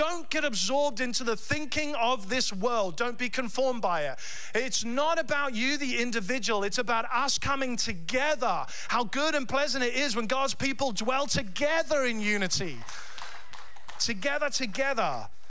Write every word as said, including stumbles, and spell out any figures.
don't get absorbed into the thinking of this world. Don't be conformed by it. It's not about you, the individual. It's about us coming together. How good and pleasant it is when God's people dwell together in unity. Together, together.